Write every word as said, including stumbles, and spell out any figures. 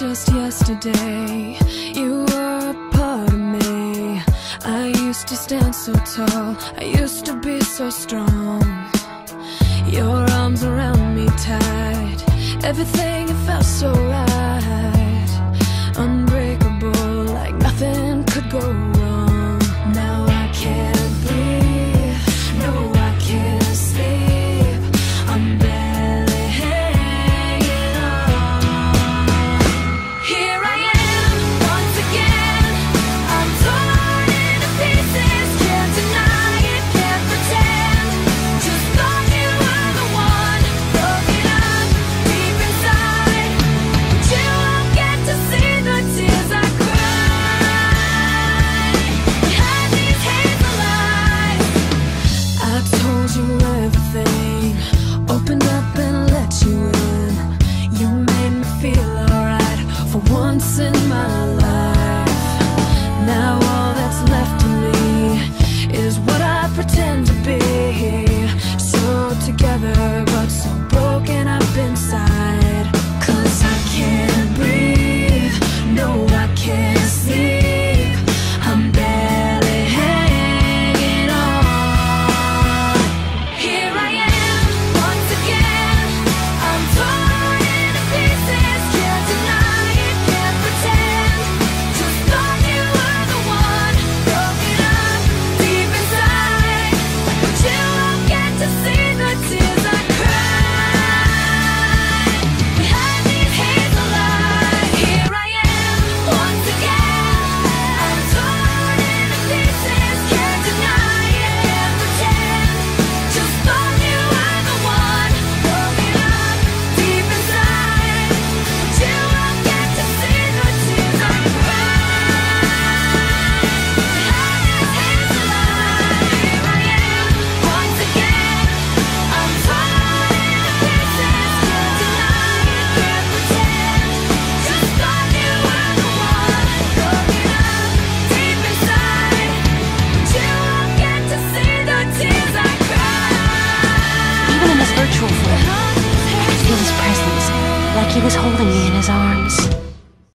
just yesterday, you were a part of me. I used to stand so tall, I used to be so strong. Your arms around me tight, everything felt so right. Unbreakable, like nothing could go wrong. Now I can't breathe, no I can't sleep, I'm barely hanging on. Here I am, once again, I'm torn into pieces. Can't deny it, can't pretend, just thought you were the one. Broken up, deep inside, but you won't get to see the tears I cried behind these hazel eyes. I told you everything, opened up and let you in. You made me feel alright for once in my life. Now all that's left of me is what I pretend to be. So together but so broken up inside. 'Cause I can't breathe, no I can't sleep, I'm barely hanging on. Here I am, once again, I'm torn into pieces. Can't deny it, can't pretend, just thought you were the one. Broken up, deep inside, but you won't get to see the tears I cried behind these hazel eyes. Here I am, once again, I'm torn into pieces. Can't deny it, can't pretend, just thought you were the one. Broken up, deep inside, but you won't get to see the tears I cried behind these hazel eyes. Here I am, once again, I'm torn into pieces. Can't deny it, can't pretend, just thought you were the one. Broken up, deep inside, but you won't get to see the tears I cried. Even in this virtual world, I could feel his presence, like he was holding me in his arms.